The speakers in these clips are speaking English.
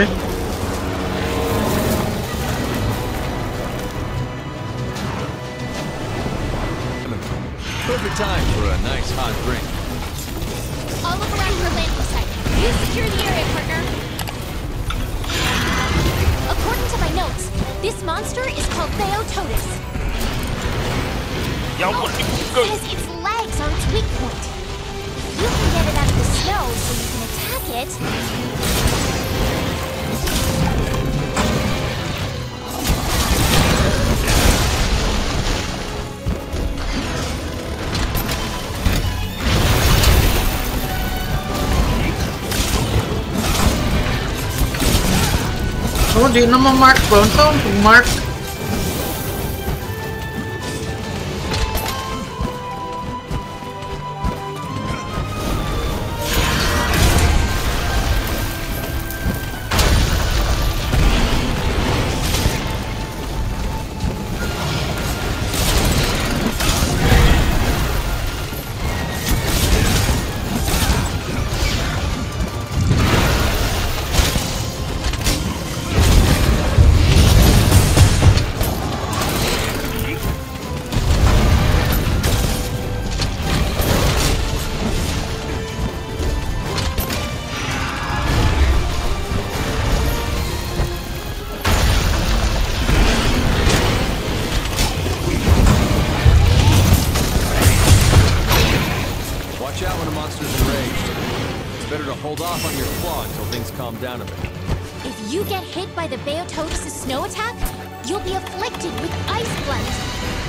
sih? Perfect time for a nice hot drink. I'll look around for landing site. You secure the area, partner. According to my notes, this monster is called Beotodus. It says its legs are its weak point. You can get it out of the snow so you can attack it. Oh, di naman mark ba? Saan mark? Hold off on your claw until things calm down a bit. If you get hit by the Beotodus' snow attack, you'll be afflicted with ice bloods.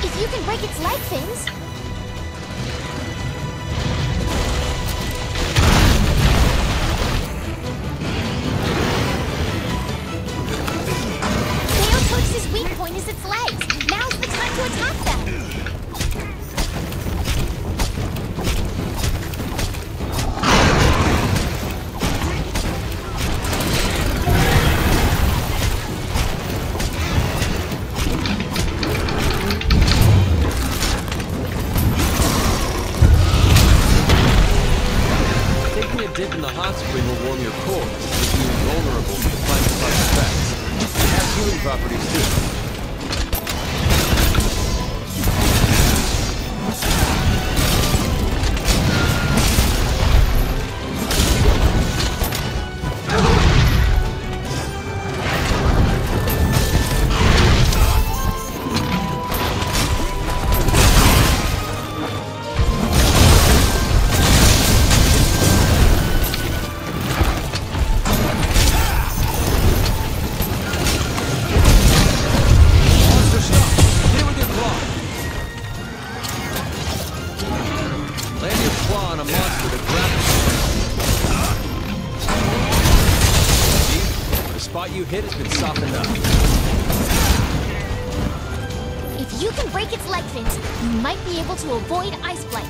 If you can break its leg fins... Beotodus' weak point is its legs. Now's the time to attack them. Dip in the hot spring will warm your core, making you vulnerable to climate-like effects. It has healing properties too. You hit has been softened up. If you can break its leg fins, you might be able to avoid ice blight.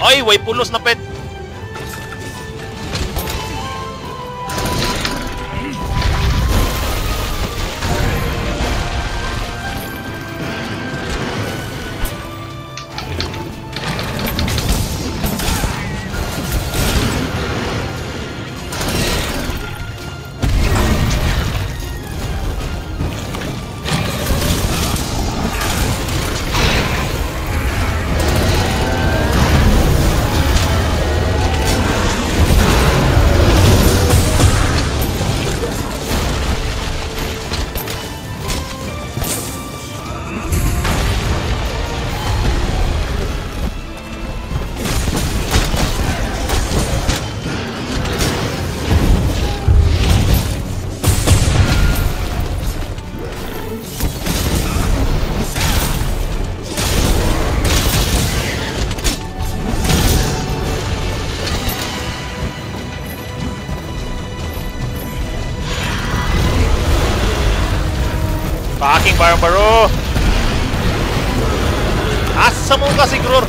Ay, way pulos na pet. Paking baro-baro. Asa mo kasi, Gror.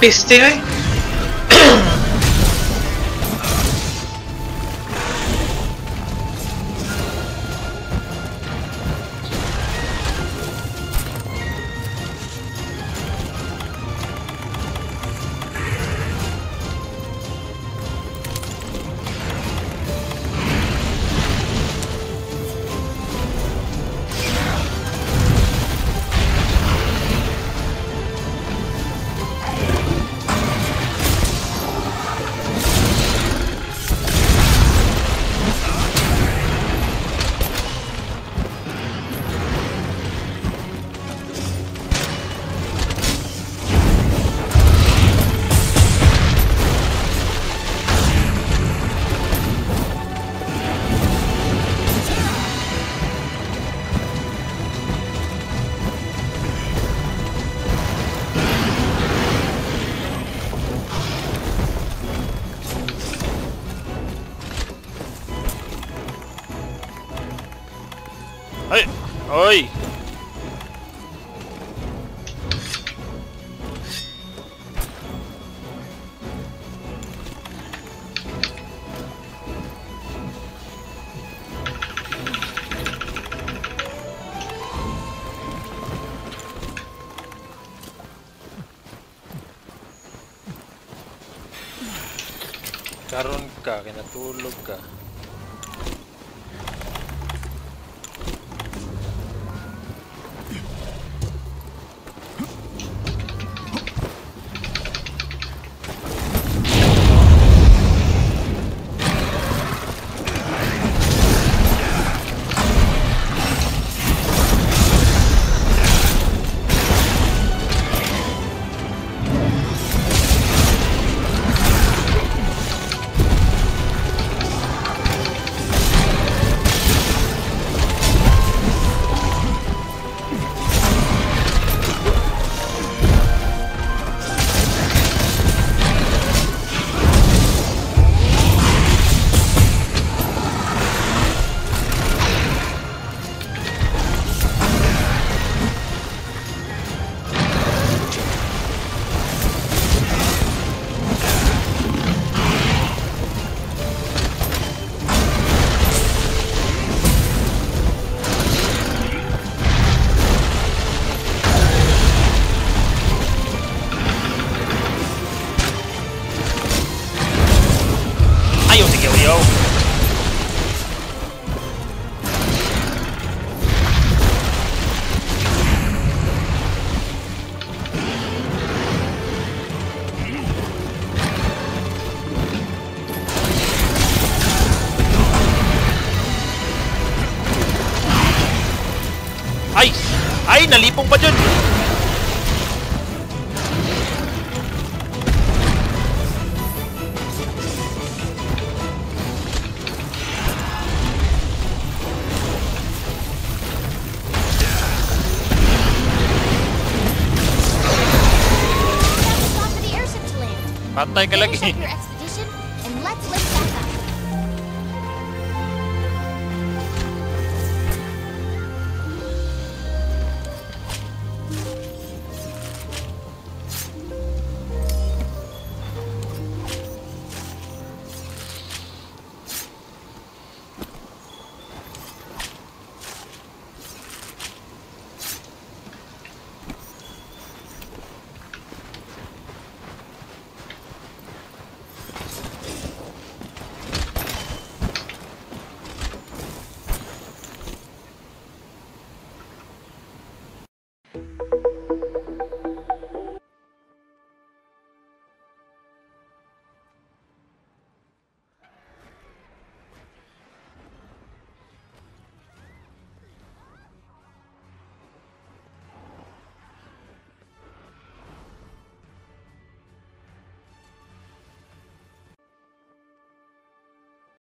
Piste eh. Oi! Karon ka, kinatulog ka. Ay! Ay! Nalipong pa dyan! Patay ka lagi!